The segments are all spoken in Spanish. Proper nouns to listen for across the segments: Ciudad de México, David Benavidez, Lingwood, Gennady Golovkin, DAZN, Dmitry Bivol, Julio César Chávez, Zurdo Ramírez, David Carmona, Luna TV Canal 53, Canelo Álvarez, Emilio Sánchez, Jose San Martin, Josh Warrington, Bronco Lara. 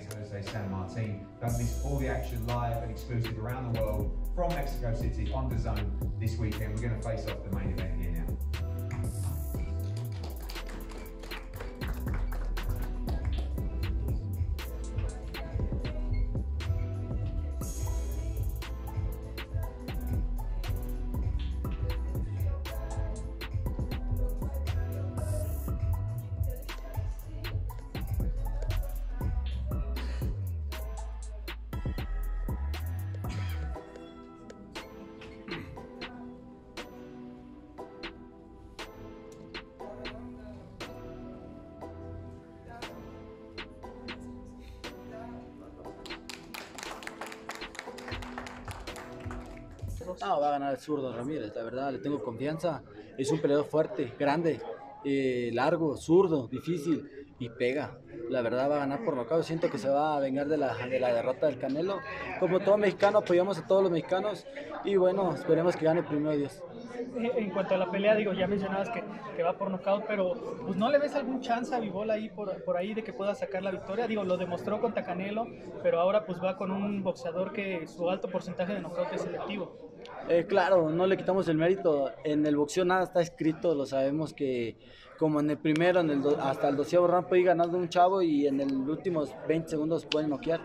against Jose San Martin. Don't miss all the action live and exclusive around the world from Mexico City on DAZN this weekend. We're going to face off the main event here now. No, va a ganar el Zurdo Ramírez, la verdad, le tengo confianza. Es un peleador fuerte, grande, largo, zurdo, difícil y pega. La verdad va a ganar por nocaut. Siento que se va a vengar de la derrota del Canelo. Como todo mexicano, apoyamos a todos los mexicanos y bueno, esperemos que gane primero Dios. En cuanto a la pelea, digo, ya mencionabas que va por nocaut, pero pues no le ves algún chance a Bivol ahí por ahí de que pueda sacar la victoria. Digo, lo demostró contra Canelo, pero ahora pues va con un boxeador que su alto porcentaje de nocaut es selectivo. Claro, no le quitamos el mérito. En el boxeo nada está escrito, lo sabemos que como en el primero, hasta el 12º round puede ir ganando un chavo y en los últimos 20 segundos pueden noquear.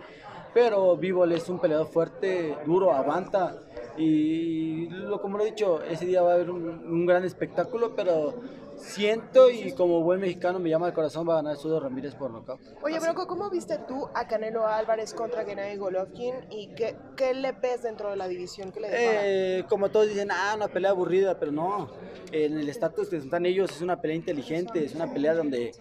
Pero Bivol es un peleador fuerte, duro, aguanta. Y como lo he dicho, ese día va a haber un gran espectáculo, pero siento y como buen mexicano me llama el corazón, va a ganar Zurdo Ramírez por nocaut. Oye, Bronco, ¿cómo viste tú a Canelo Álvarez contra Gennady Golovkin y qué le ves dentro de la división? ¿Qué le como todos dicen, una pelea aburrida, pero no, en el estatus que están ellos es una pelea inteligente, es una pelea donde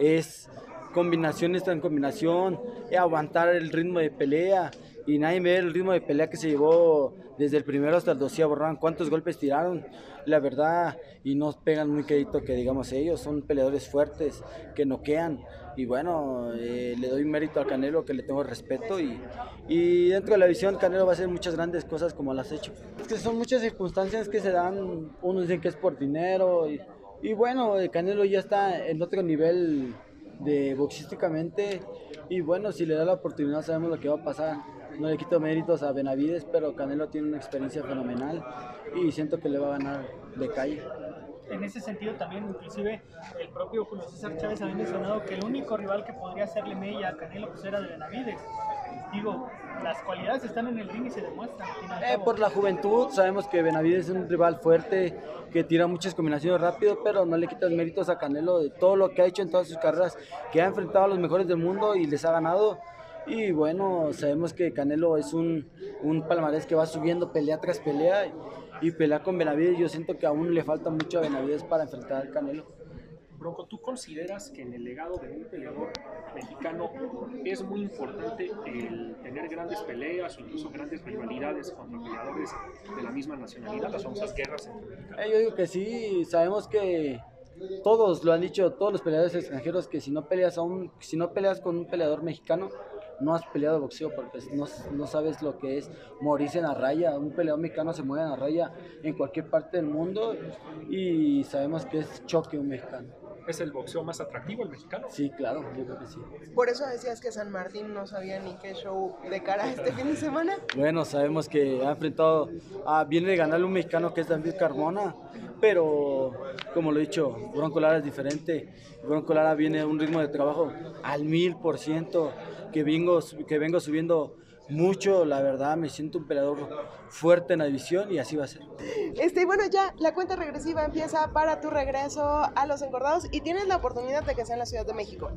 es combinaciones tras combinación, aguantar el ritmo de pelea. Y nadie ve el ritmo de pelea que se llevó desde el primero hasta el 12º round. ¿Cuántos golpes tiraron? La verdad, y no pegan muy crédito que digamos ellos. Son peleadores fuertes que noquean. Y bueno, le doy mérito al Canelo, que le tengo respeto. Y dentro de la visión, Canelo va a hacer muchas grandes cosas como las ha hecho. Es que son muchas circunstancias que se dan. Unos dicen que es por dinero. Y bueno, el Canelo ya está en otro nivel de boxísticamente. Y bueno, si le da la oportunidad, sabemos lo que va a pasar. No le quito méritos a Benavidez, pero Canelo tiene una experiencia fenomenal y siento que le va a ganar de calle. En ese sentido también, inclusive, el propio Julio César Chávez había mencionado que el único rival que podría hacerle mella a Canelo pues era de Benavidez. Digo, las cualidades están en el ring y se demuestran. Por la juventud, sabemos que Benavidez es un rival fuerte, que tira muchas combinaciones rápido, pero no le quitas méritos a Canelo de todo lo que ha hecho en todas sus carreras, que ha enfrentado a los mejores del mundo y les ha ganado. Y bueno, sabemos que Canelo es un palmarés que va subiendo pelea tras pelea y pelea con Benavidez. Yo siento que aún le falta mucho a Benavidez para enfrentar al Canelo. Bronco, ¿tú consideras que en el legado de un peleador mexicano es muy importante el tener grandes peleas o incluso grandes rivalidades contra peleadores de la misma nacionalidad, las famosas guerras entre mexicanos? Yo digo que sí, sabemos que todos lo han dicho, todos los peleadores extranjeros, que si no peleas con un peleador mexicano, no has peleado boxeo porque no sabes lo que es morirse en la raya. Un peleador mexicano se mueve en la raya en cualquier parte del mundo y sabemos que es choque un mexicano. ¿Es el boxeo más atractivo el mexicano? Sí, claro, yo creo que sí. Por eso decías que San Martín no sabía ni qué show de cara a este fin de semana. Bueno, sabemos que ha enfrentado, viene de ganarle un mexicano que es David Carmona, pero como lo he dicho, Bronco Lara es diferente. Bronco Lara viene a un ritmo de trabajo al 1000%, que vengo subiendo mucho, la verdad me siento un peleador fuerte en la división y así va a ser. Bueno, ya la cuenta regresiva empieza para tu regreso a los engordados y tienes la oportunidad de que sea en la Ciudad de México.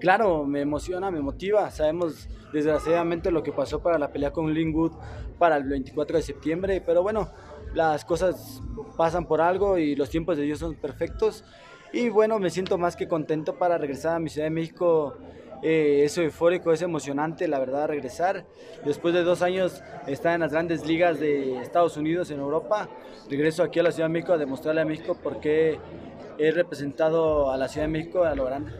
Claro, me emociona, me motiva. Sabemos desgraciadamente lo que pasó para la pelea con Lingwood para el 24 de septiembre, pero bueno, las cosas pasan por algo y los tiempos de Dios son perfectos. Y bueno, me siento más que contento para regresar a mi Ciudad de México. Es eufórico, es emocionante, la verdad, regresar. Después de 2 años estar en las grandes ligas de Estados Unidos, en Europa, regreso aquí a la Ciudad de México a demostrarle a México por qué he representado a la Ciudad de México a lo grande.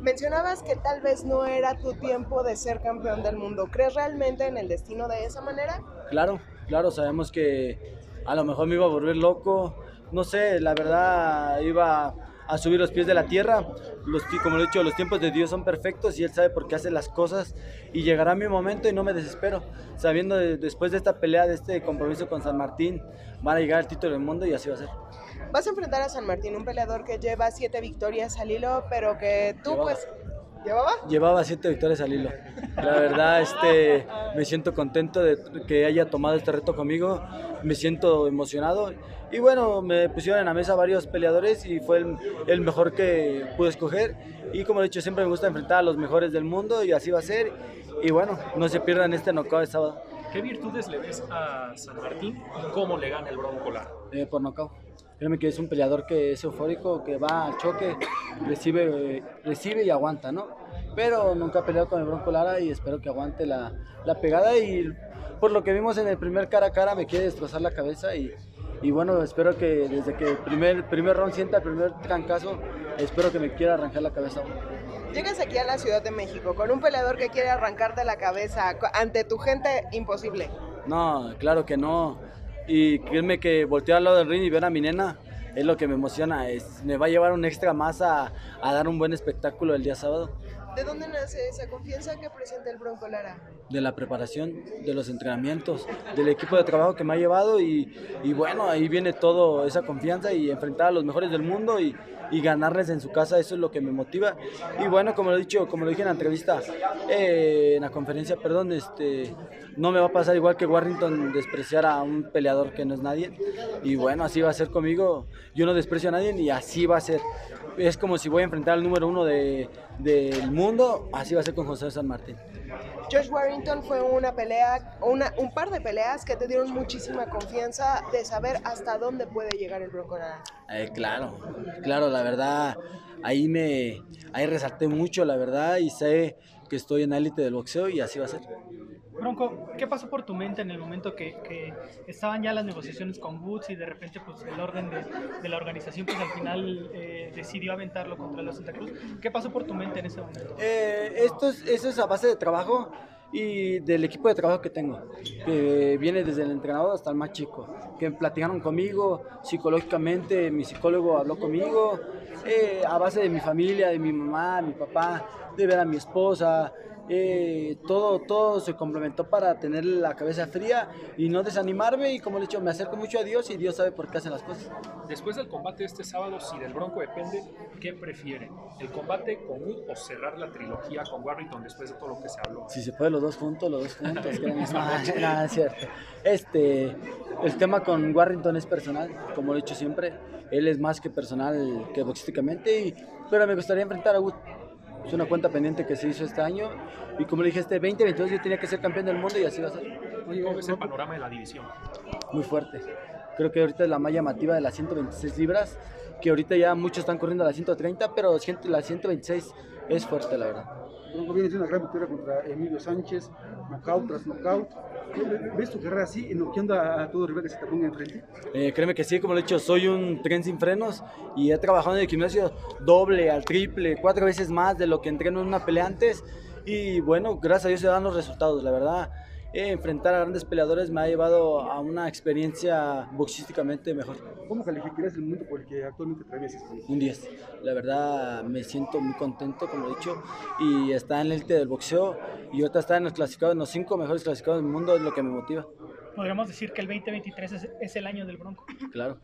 Mencionabas que tal vez no era tu tiempo de ser campeón del mundo. ¿Crees realmente en el destino de esa manera? Claro, claro, sabemos que a lo mejor me iba a volver loco. No sé, la verdad, iba a subir los pies de la tierra. Como lo he dicho, los tiempos de Dios son perfectos y Él sabe por qué hace las cosas, y llegará mi momento y no me desespero, sabiendo después de esta pelea, de este compromiso con San Martín, van a llegar al título del mundo y así va a ser. Vas a enfrentar a San Martín, un peleador que lleva 7 victorias al hilo, pero que tú Llevaba 7 victorias al hilo. La verdad, me siento contento de que haya tomado este reto conmigo, me siento emocionado. Y bueno, me pusieron en la mesa varios peleadores y fue el mejor que pude escoger. Y como he dicho, siempre me gusta enfrentar a los mejores del mundo y así va a ser. Y bueno, no se pierdan este knockout de sábado. ¿Qué virtudes le ves a San Martín? ¿Cómo le gana el Bronco Lara? Por knockout. Créeme que es un peleador que es eufórico, que va al choque, recibe y aguanta, ¿no? Pero nunca ha peleado con el Bronco Lara y espero que aguante la pegada. Y por lo que vimos en el primer cara a cara, me quiere destrozar la cabeza. Y bueno, espero que desde que el primer round sienta el primer trancazo, espero que me quiera arrancar la cabeza. Llegas aquí a la Ciudad de México con un peleador que quiere arrancarte la cabeza ante tu gente, imposible. No, claro que no. Y créeme que voltear al lado del ring y ver a mi nena es lo que me emociona. Me va a llevar un extra más a dar un buen espectáculo el día sábado. ¿De dónde nace esa confianza que presenta el Bronco Lara? De la preparación, de los entrenamientos, del equipo de trabajo que me ha llevado. Y bueno, ahí viene toda esa confianza y enfrentar a los mejores del mundo y ganarles en su casa, eso es lo que me motiva. Y bueno, como lo dije en la entrevista, en la conferencia, perdón, no me va a pasar igual que Warrington despreciar a un peleador que no es nadie. Y bueno, así va a ser conmigo, yo no desprecio a nadie y así va a ser. Es como si voy a enfrentar al número 1 del mundo, así va a ser con Jose San Martin. Josh Warrington fue una pelea, un par de peleas que te dieron muchísima confianza de saber hasta dónde puede llegar el Bronco Lara. Claro, la verdad, ahí resalté mucho, la verdad, y sé que estoy en élite del boxeo y así va a ser. Bronco, ¿qué pasó por tu mente en el momento que estaban ya las negociaciones con Woods y de repente pues, el orden de la organización pues, al final decidió aventarlo contra los Santa Cruz? ¿Qué pasó por tu mente en ese momento? Eso es a base de trabajo y del equipo de trabajo que tengo, que viene desde el entrenador hasta el más chico, que platicaron conmigo psicológicamente, mi psicólogo habló conmigo, a base de mi familia, de mi mamá, mi papá, de ver a mi esposa. Todo se complementó para tener la cabeza fría y no desanimarme, y como le he dicho, me acerco mucho a Dios y Dios sabe por qué hace las cosas. Después del combate de este sábado, si del Bronco depende, ¿qué prefiere? ¿El combate con Wood o cerrar la trilogía con Warrington después de todo lo que se habló? Si se puede los dos juntos, nada, es cierto. El tema con Warrington es personal, como lo he dicho siempre, él es más que personal que boxísticamente, pero me gustaría enfrentar a Wood. Es una cuenta pendiente que se hizo este año y como le dije, 2022 yo tenía que ser campeón del mundo y así va a ser. ¿Cómo es el panorama de la división? Muy fuerte. Creo que ahorita es la más llamativa de las 126 libras, que ahorita ya muchos están corriendo a las 130, pero la 126 es fuerte, la verdad. Bronco, vienes de una gran victoria contra Emilio Sánchez, knockout tras knockout. ¿Ves tu carrera así, noqueando a todo rival que se te ponga enfrente? Créeme que sí, como lo he dicho, soy un tren sin frenos y he trabajado en el gimnasio doble, al triple, 4 veces más de lo que entreno en una pelea antes. Y bueno, gracias a Dios se dan los resultados, la verdad. Enfrentar a grandes peleadores me ha llevado a una experiencia boxísticamente mejor. ¿Cómo calificarías el mundo por el que actualmente atravieses? Un 10. La verdad me siento muy contento, como he dicho, y está en el élite del boxeo y ahorita está en los clasificados, en los 5 mejores clasificados del mundo, es lo que me motiva. Podríamos decir que el 2023 es el año del Bronco. Claro.